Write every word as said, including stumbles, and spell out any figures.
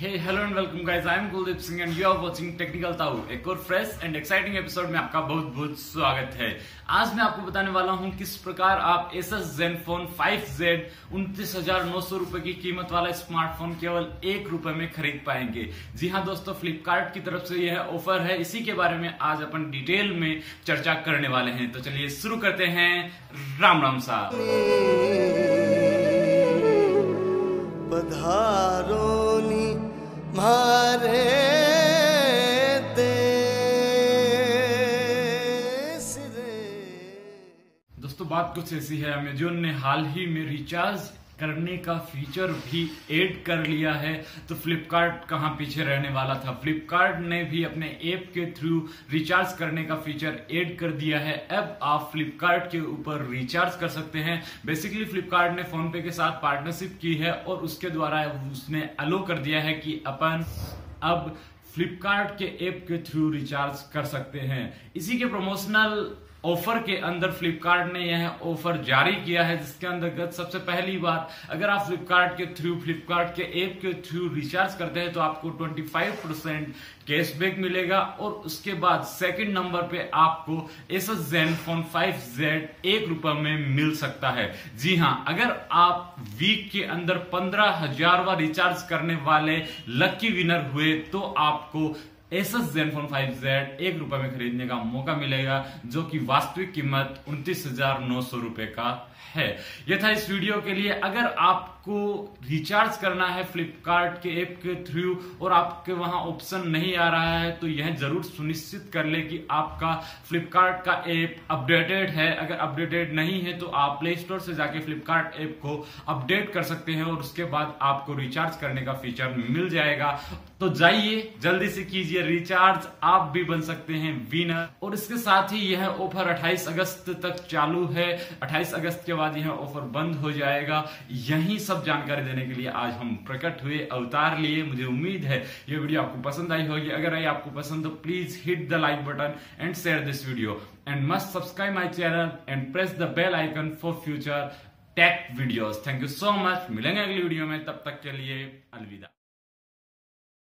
Hey hello and welcome guys, I am Kuldeep Singh and you are watching technical Tau. एक और fresh and exciting episode में आपका बहुत बहुत स्वागत है। आज मैं आपको बताने वाला हूं किस प्रकार आप Asus Zenfone फाइव ज़ेड उनतीस हजार नौ सौ रूपये की कीमत वाला स्मार्टफोन केवल एक रूपये में खरीद पाएंगे। जी हाँ दोस्तों, फ्लिपकार्ट की तरफ से यह ऑफर है, इसी के बारे में आज अपन डिटेल में चर्चा करने वाले हैं। तो चलिए शुरू करते हैं। राम राम साहब, हमारे देश रे। दोस्तों बात कुछ ऐसी है, अमेजॉन ने हाल ही में रिचार्ज करने का फीचर भी ऐड कर लिया है, तो फ्लिपकार्ट कहाँ पीछे रहने वाला था। फ्लिपकार्ट ने भी अपने ऐप के थ्रू रिचार्ज करने का फीचर ऐड कर दिया है। अब आप फ्लिपकार्ट के ऊपर रिचार्ज कर सकते हैं। बेसिकली फ्लिपकार्ट ने फोनपे के साथ पार्टनरशिप की है और उसके द्वारा उसने अलो कर दिया है कि अपन अब फ्लिपकार्ट के ऐप के थ्रू रिचार्ज कर सकते हैं। इसी के प्रमोशनल ऑफर के अंदर फ्लिपकार्ट ने यह ऑफर जारी किया है, जिसके अंतर्गत सबसे पहली बात, अगर आप फ्लिपकार्ट के थ्रू फ्लिपकार्ट के ऐप के थ्रू रिचार्ज करते हैं तो आपको पच्चीस परसेंट कैशबैक मिलेगा। और उसके बाद सेकंड नंबर पे आपको Asus Zenfone फाइव ज़ेड एक रुपये में मिल सकता है। जी हाँ, अगर आप वीक के अंदर पंद्रह हजारवा रिचार्ज करने वाले लकी विनर हुए तो आपको Asus Zenfone फाइव ज़ेड एक रुपए में खरीदने का मौका मिलेगा, जो कि वास्तविक कीमत उनतीस हजार नौ सौ रुपए का है। यह था इस वीडियो के लिए। अगर आपको रिचार्ज करना है फ्लिपकार्ट के ऐप के थ्रू और आपके वहां ऑप्शन नहीं आ रहा है, तो यह जरूर सुनिश्चित कर ले कि आपका फ्लिपकार्ट का ऐप अपडेटेड है। अगर अपडेटेड नहीं है तो आप प्ले स्टोर से जाके फ्लिपकार्ट ऐप को अपडेट कर सकते हैं और उसके बाद आपको रिचार्ज करने का फीचर मिल जाएगा। तो जाइए जल्दी से कीजिए रिचार्ज, आप भी बन सकते हैं विनर। और इसके साथ ही यह ऑफर अट्ठाईस अगस्त तक चालू है। अट्ठाईस अगस्त के बाद यह ऑफर बंद हो जाएगा। यही सब जानकारी देने के लिए आज हम प्रकट हुए, अवतार लिए। मुझे उम्मीद है यह वीडियो आपको पसंद आई होगी। अगर आई आपको पसंद तो please hit the like button and share this video and must subscribe my channel and press the bell icon for future tech videos. Thank you so much. मिलेंगे अगली वीडियो में, तब तक के लिए अलविदा।